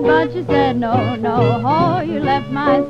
But you said no, no, oh, you left my